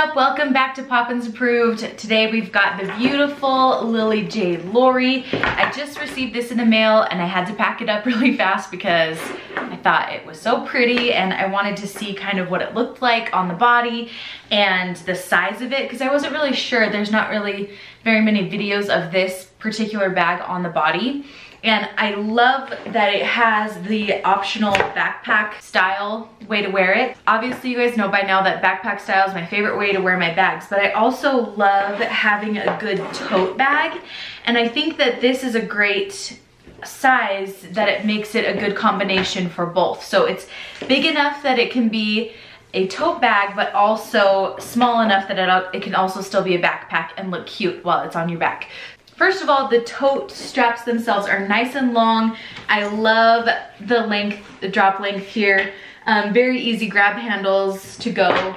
up? Welcome back to Poppins Approved. Today we've got the beautiful Lily J. Lorie. I just received this in the mail and I had to pack it up really fast because I thought it was so pretty and I wanted to see kind of what it looked like on the body and the size of it because I wasn't really sure. There's not really very many videos of this particular bag on the body. And I love that it has the optional backpack style way to wear it. Obviously, you guys know by now that backpack style is my favorite way to wear my bags, but I also love having a good tote bag. And I think that this is a great size that it makes it a good combination for both. So it's big enough that it can be a tote bag, but also small enough that it can also still be a backpack and look cute while it's on your back. First of all, the tote straps themselves are nice and long. I love the length, the drop length here. Very easy grab handles to go.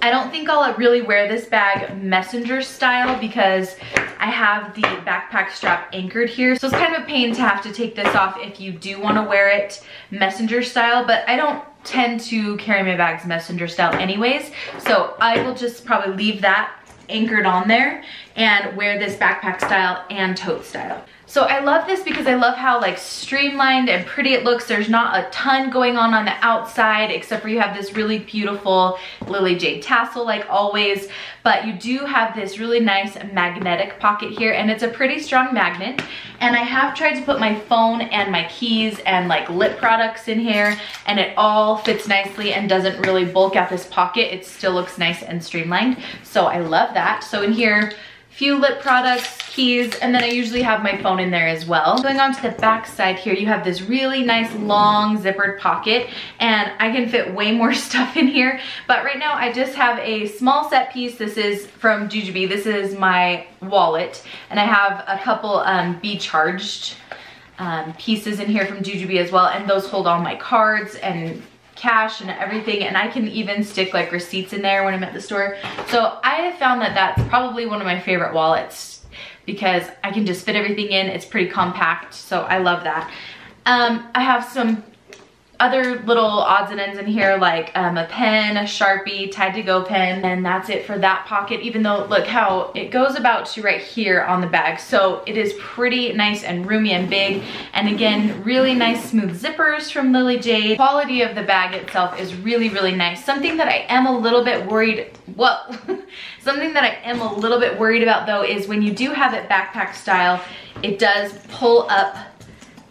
I don't think I'll really wear this bag messenger style because I have the backpack strap anchored here. So it's kind of a pain to have to take this off if you do want to wear it messenger style, but I don't tend to carry my bags messenger style anyways. So I will just probably leave that anchored on there and wear this backpack style and tote style. So I love this because I love how like streamlined and pretty it looks. There's not a ton going on the outside except for you have this really beautiful Lily Jade tassel like always, but you do have this really nice magnetic pocket here and it's a pretty strong magnet. And I have tried to put my phone and my keys and like lip products in here and it all fits nicely and doesn't really bulk out this pocket. It still looks nice and streamlined. So I love that. So in here, few lip products, keys, and then I usually have my phone in there as well. Going on to the back side here, you have this really nice long zippered pocket and I can fit way more stuff in here. But right now I just have a small set piece. This is from Ju-Ju-Be. This is my wallet and I have a couple Be Charged pieces in here from Ju-Ju-Be as well, and those hold all my cards and cash and everything, and I can even stick like receipts in there when I'm at the store. So I have found that that's probably one of my favorite wallets because I can just fit everything in. It's pretty compact, so I love that. I have some other little odds and ends in here like a pen, a Sharpie, Tide to Go pen, and that's it for that pocket, even though look how it goes about to right here on the bag. So it is pretty nice and roomy and big. And again, really nice smooth zippers from Lily Jade. Quality of the bag itself is really, really nice. Something that I am a little bit worried, something that I am a little bit worried about though is when you do have it backpack style, it does pull up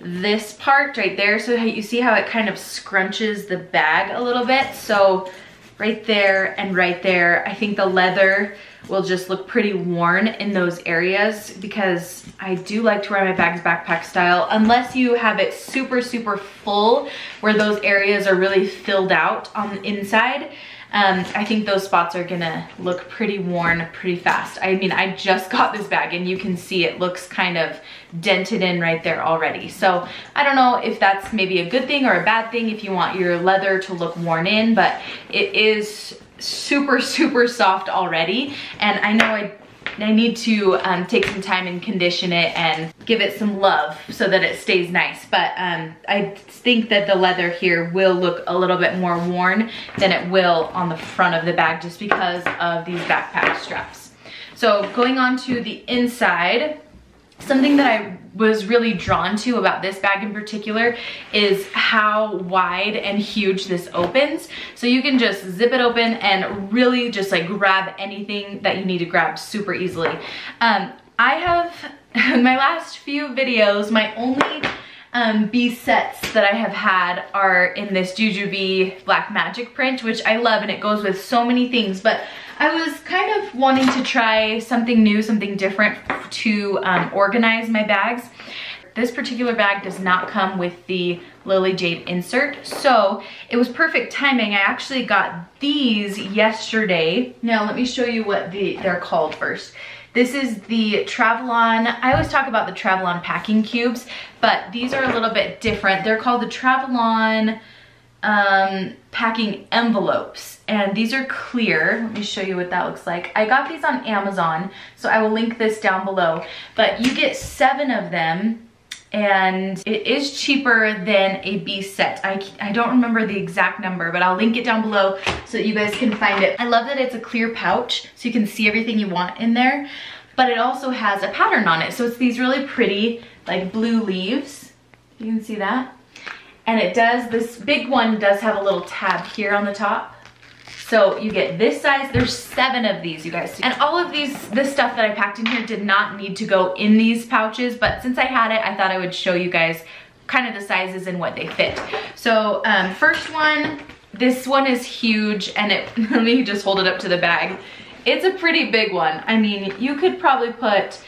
this part right there. So you see how it kind of scrunches the bag a little bit. So right there and right there, I think the leather will just look pretty worn in those areas because I do like to wear my bags backpack style, unless you have it super, super full where those areas are really filled out on the inside. I think those spots are gonna look pretty worn pretty fast. I mean, I just got this bag and you can see it looks kind of dented in right there already. So I don't know if that's maybe a good thing or a bad thing if you want your leather to look worn in, but it is super, super soft already. And I know I need to take some time and condition it and give it some love so that it stays nice. But I think that the leather here will look a little bit more worn than it will on the front of the bag just because of these backpack straps. So going on to the inside, something that I was really drawn to about this bag in particular is how wide and huge this opens. So you can just zip it open and really just like grab anything that you need to grab super easily. I have, in my last few videos, my only B sets that I have had are in this Ju-Ju-Be Black Magic print, which I love and it goes with so many things, but I was kind of wanting to try something new, something different to organize my bags. This particular bag does not come with the Lily Jade insert, so it was perfect timing. I actually got these yesterday. Now let me show you what they're called first. This is the Travelon. I always talk about the Travelon packing cubes, but these are a little bit different. They're called the Travelon packing envelopes, and these are clear. Let me show you what that looks like. I got these on Amazon, so I will link this down below, but you get 7 of them and it is cheaper than a B set. I don't remember the exact number, but I'll link it down below so that you guys can find it. I love that it's a clear pouch so you can see everything you want in there, but it also has a pattern on it. So it's these really pretty like blue leaves. You can see that. And it does, this big one does have a little tab here on the top. So you get this size. There's 7 of these, you guys. And all of these, this stuff that I packed in here did not need to go in these pouches, but since I had it, I thought I would show you guys kind of the sizes and what they fit. So first one, this one is huge, and it, let me just hold it up to the bag. It's a pretty big one. I mean, you could probably put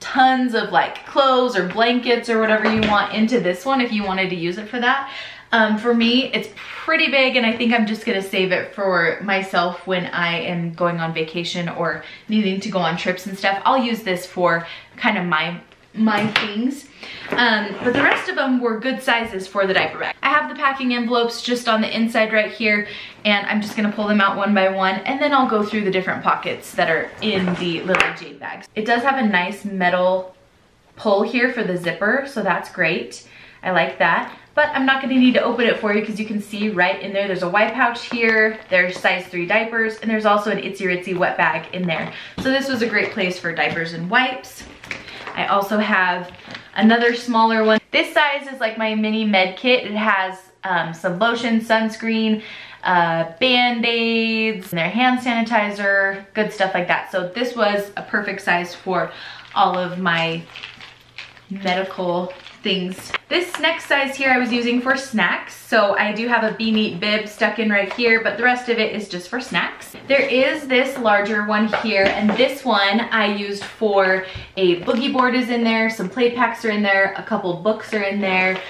tons of like clothes or blankets or whatever you want into this one if you wanted to use it for that. For me, it's pretty big, and I think I'm just gonna save it for myself when I am going on vacation or needing to go on trips and stuff. I'll use this for kind of my things. But the rest of them were good sizes for the diaper bag. I have the packing envelopes just on the inside right here, and I'm just gonna pull them out one by one, and then I'll go through the different pockets that are in the Lily Jade bags. It does have a nice metal pull here for the zipper, so that's great. I like that. But I'm not gonna need to open it for you because you can see right in there, there's a wipe pouch here, there's size 3 diapers, and there's also an Itsy Ritsy wet bag in there. So this was a great place for diapers and wipes. I also have another smaller one. This size is like my mini med kit. It has some lotion, sunscreen, band-aids, and their hand sanitizer, good stuff like that. So this was a perfect size for all of my medical things. This next size here I was using for snacks, so I do have a Be Neat bib stuck in right here, but the rest of it is just for snacks. There is this larger one here, and this one I used for a boogie board is in there, some play packs are in there, a couple books are in there.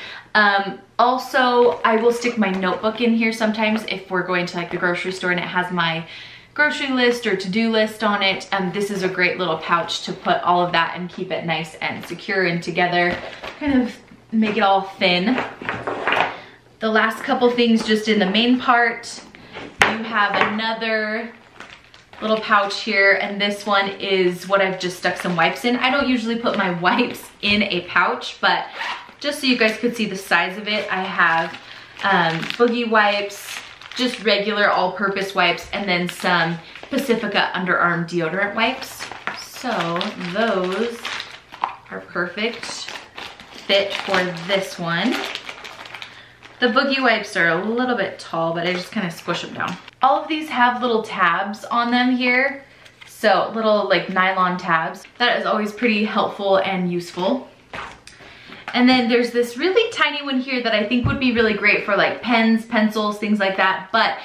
Also, I will stick my notebook in here sometimes if we're going to like the grocery store and it has my grocery list or to-do list on it. This is a great little pouch to put all of that and keep it nice and secure and together, kind of make it all thin. The last couple things just in the main part, you have another little pouch here, and this one is what I've just stuck some wipes in. I don't usually put my wipes in a pouch, but just so you guys could see the size of it, I have Boogie Wipes, just regular all-purpose wipes, and then some Pacifica underarm deodorant wipes. So those are perfect fit for this one. The Boogie Wipes are a little bit tall, but I just kind of squish them down. All of these have little tabs on them here. So little like nylon tabs. That is always pretty helpful and useful. And then there's this really tiny one here that I think would be really great for like pens, pencils, things like that. But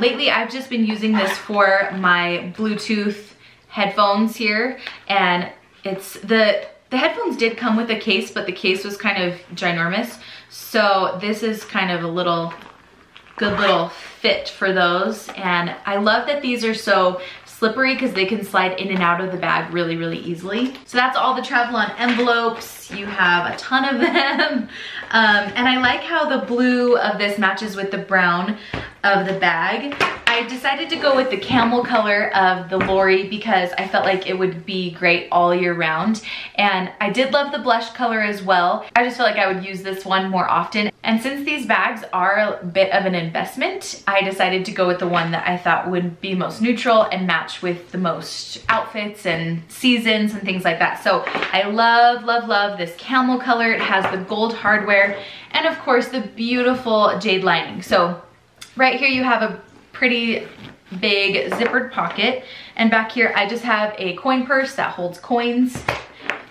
lately I've just been using this for my Bluetooth headphones here. And it's the headphones did come with a case, but the case was kind of ginormous. So this is kind of a little good little fit for those. And I love that these are so slippery because they can slide in and out of the bag really, really easily. So that's all the Travelon envelopes. You have a ton of them. And I like how the blue of this matches with the brown of the bag. I decided to go with the camel color of the Lorie because I felt like it would be great all year round. And I did love the blush color as well. I just feel like I would use this one more often. And since these bags are a bit of an investment, I decided to go with the one that I thought would be most neutral and match with the most outfits and seasons and things like that. So I love, love, love this camel color. It has the gold hardware and of course the beautiful jade lining. So right here you have a pretty big zippered pocket, and back here I just have a coin purse that holds coins,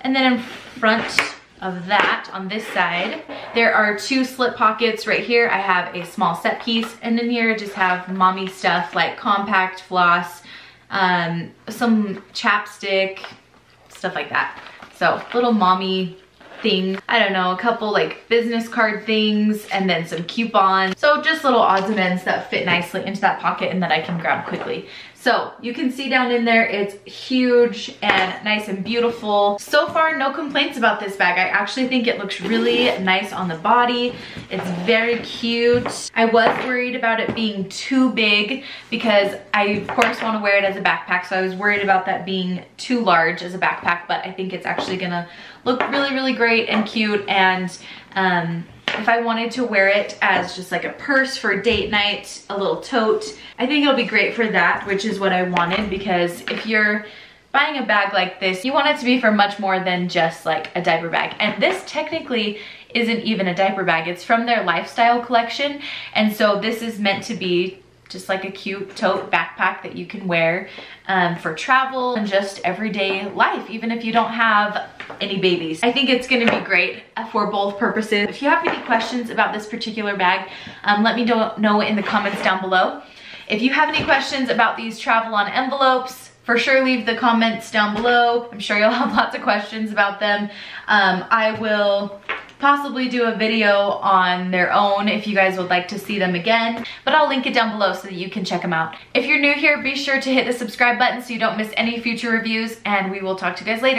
and then in front of that on this side there are 2 slip pockets. Right here I have a small set piece, and in here I just have mommy stuff like compact, floss, some chapstick, stuff like that. So little mommy things, I don't know, a couple like business card things, and then some coupons. So just little odds and ends that fit nicely into that pocket and that I can grab quickly. So you can see down in there, it's huge and nice and beautiful. So far, no complaints about this bag. I actually think it looks really nice on the body. It's very cute. I was worried about it being too big because I, of course, want to wear it as a backpack. So I was worried about that being too large as a backpack, but I think it's actually gonna look really, really great and cute. And if I wanted to wear it as just like a purse for date night, a little tote, I think it'll be great for that, which is what I wanted, because if you're buying a bag like this, you want it to be for much more than just like a diaper bag. And this technically isn't even a diaper bag. It's from their lifestyle collection. And so this is meant to be just like a cute tote backpack that you can wear for travel and just everyday life, even if you don't have any babies. I think it's gonna be great for both purposes. If you have any questions about this particular bag, let me know in the comments down below. If you have any questions about these Travelon envelopes, for sure leave the comments down below. I'm sure you'll have lots of questions about them. I will possibly do a video on their own if you guys would like to see them again, but I'll link it down below so that you can check them out. If you're new here, be sure to hit the subscribe button so you don't miss any future reviews, and we will talk to you guys later.